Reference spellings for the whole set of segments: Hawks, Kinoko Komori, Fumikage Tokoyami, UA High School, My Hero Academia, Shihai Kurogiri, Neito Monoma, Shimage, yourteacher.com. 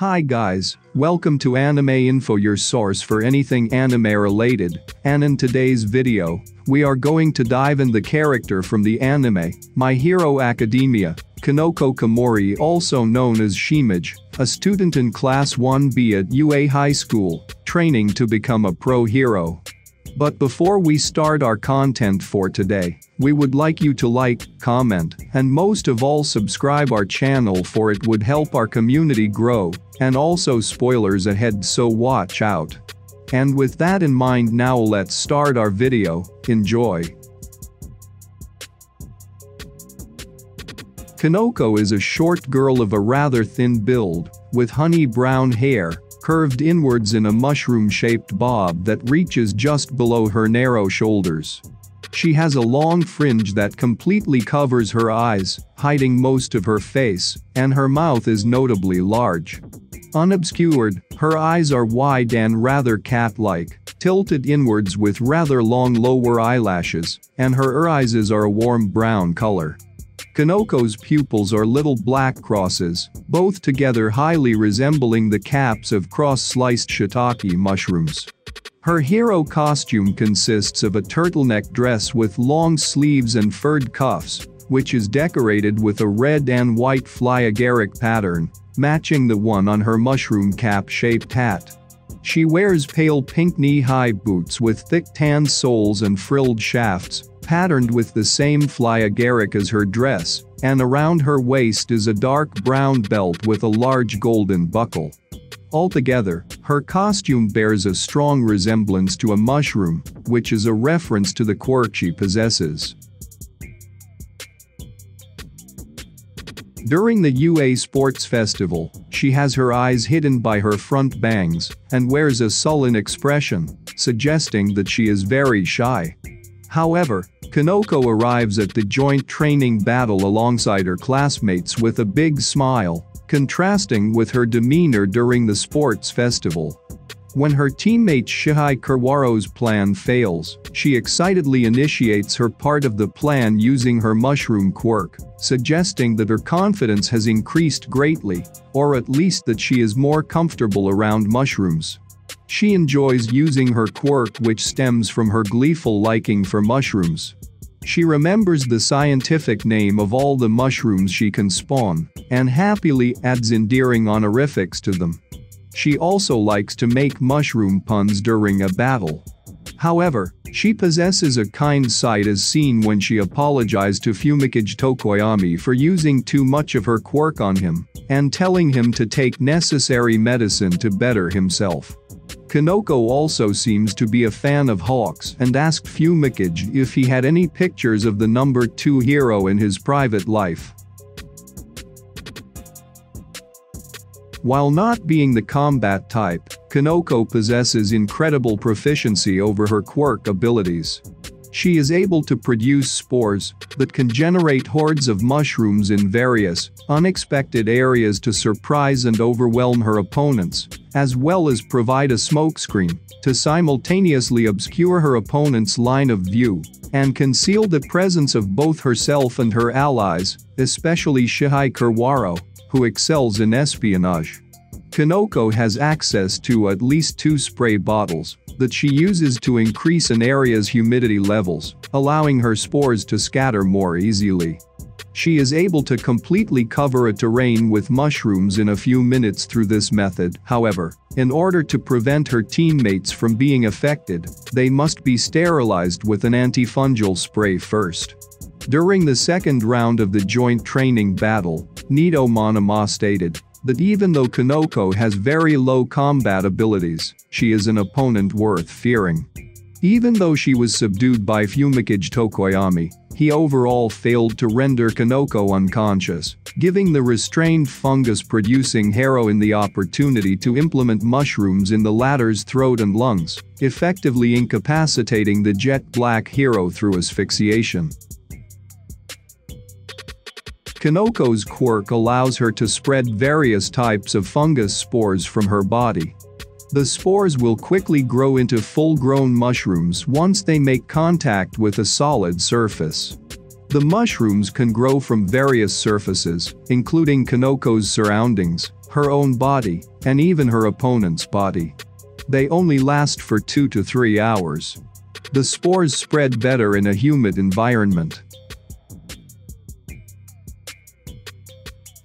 Hi guys, welcome to Anime Info, your source for anything anime related, and in today's video, we are going to dive in the character from the anime, My Hero Academia, Kinoko Komori, also known as Shimage, a student in class 1B at UA High School, training to become a pro hero. But before we start our content for today, we would like you to like, comment, and most of all subscribe our channel, for it would help our community grow, and also spoilers ahead, so watch out. And with that in mind, now let's start our video, enjoy. Kinoko is a short girl of a rather thin build, with honey brown hair, curved inwards in a mushroom-shaped bob that reaches just below her narrow shoulders. She has a long fringe that completely covers her eyes, hiding most of her face, and her mouth is notably large. Unobscured, her eyes are wide and rather cat-like, tilted inwards with rather long lower eyelashes, and her irises are a warm brown color. Kinoko's pupils are little black crosses, both together highly resembling the caps of cross-sliced shiitake mushrooms. Her hero costume consists of a turtleneck dress with long sleeves and furred cuffs, which is decorated with a red and white fly agaric pattern, matching the one on her mushroom cap-shaped hat. She wears pale pink knee-high boots with thick tan soles and frilled shafts, patterned with the same fly agaric as her dress, and around her waist is a dark brown belt with a large golden buckle. Altogether, her costume bears a strong resemblance to a mushroom, which is a reference to the quirk she possesses. During the UA Sports Festival, she has her eyes hidden by her front bangs and wears a sullen expression, suggesting that she is very shy. However, Kinoko arrives at the joint training battle alongside her classmates with a big smile, contrasting with her demeanor during the sports festival. When her teammate Shihai Kurogiri's plan fails, she excitedly initiates her part of the plan using her mushroom quirk, suggesting that her confidence has increased greatly, or at least that she is more comfortable around mushrooms. She enjoys using her quirk, which stems from her gleeful liking for mushrooms. She remembers the scientific name of all the mushrooms she can spawn, and happily adds endearing honorifics to them. She also likes to make mushroom puns during a battle. However, she possesses a kind side, as seen when she apologized to Fumikage Tokoyami for using too much of her quirk on him, and telling him to take necessary medicine to better himself. Kinoko also seems to be a fan of Hawks and asked Fumikage if he had any pictures of the number 2 hero in his private life. While not being the combat type, Kinoko possesses incredible proficiency over her quirk abilities. She is able to produce spores that can generate hordes of mushrooms in various, unexpected areas to surprise and overwhelm her opponents, as well as provide a smokescreen to simultaneously obscure her opponent's line of view and conceal the presence of both herself and her allies, especially Shihai Kurogiri, who excels in espionage. Kinoko has access to at least 2 spray bottles that she uses to increase an area's humidity levels, allowing her spores to scatter more easily. She is able to completely cover a terrain with mushrooms in a few minutes through this method. However, in order to prevent her teammates from being affected, they must be sterilized with an antifungal spray first. During the second round of the joint training battle, Neito Monoma stated that even though Kinoko has very low combat abilities, she is an opponent worth fearing. Even though she was subdued by Fumikage Tokoyami, he overall failed to render Kinoko unconscious, giving the restrained fungus-producing heroine the opportunity to implement mushrooms in the latter's throat and lungs, effectively incapacitating the jet-black hero through asphyxiation. Kinoko's quirk allows her to spread various types of fungus spores from her body. The spores will quickly grow into full-grown mushrooms once they make contact with a solid surface. The mushrooms can grow from various surfaces, including Kinoko's surroundings, her own body, and even her opponent's body. They only last for 2 to 3 hours. The spores spread better in a humid environment.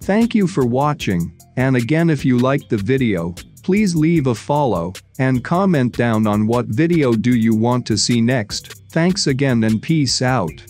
Thank you for watching, and again, if you liked the video, please leave a follow and comment down on what video do you want to see next. Thanks again and peace out.